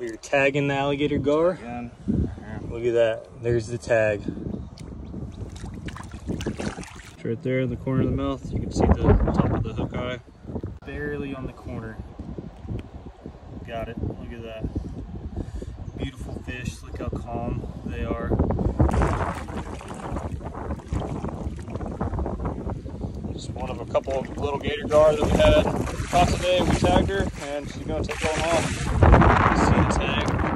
We're tagging the alligator gar. Look at that. There's the tag. It's right there in the corner of the mouth. You can see the top of the hook eye. Barely on the corner. Got it. Look at that. Beautiful fish. Look how calm they are. Just one of a couple of little gator gar that we had caught today. We tagged her and she's going to take one off. You see the tag.